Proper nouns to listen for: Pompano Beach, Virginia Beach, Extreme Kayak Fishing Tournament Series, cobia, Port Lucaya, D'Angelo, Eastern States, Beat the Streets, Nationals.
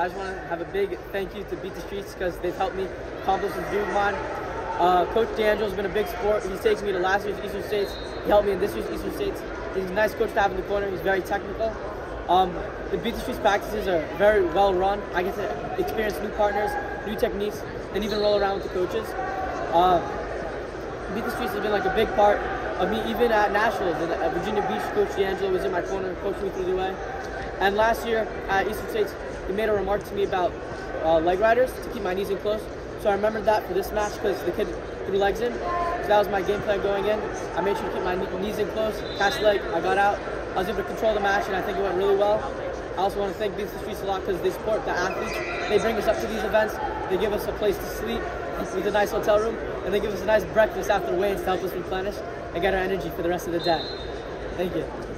I just want to have a big thank you to Beat the Streets because they've helped me accomplish this dream of mine. Coach D'Angelo's been a big support. He takes me to last year's Eastern States. He helped me in this year's Eastern States. He's a nice coach to have in the corner. He's very technical. The Beat the Streets practices are very well run. I get to experience new partners, new techniques, and even roll around with the coaches. Beat the Streets has been like a big part of me, even at Nationals. At Virginia Beach, Coach D'Angelo was in my corner, coaching me through the way. And last year at Eastern States, he made a remark to me about leg riders to keep my knees in close. So I remembered that for this match because the kid threw legs in. So that was my game plan going in. I made sure to keep my knees in close, catch leg, I got out. I was able to control the match, and I think it went really well. I also want to thank Beat the Streets a lot because they support the athletes. They bring us up to these events. They give us a place to sleep with a nice hotel room, and they give us a nice breakfast after weigh-ins to help us replenish and get our energy for the rest of the day. Thank you.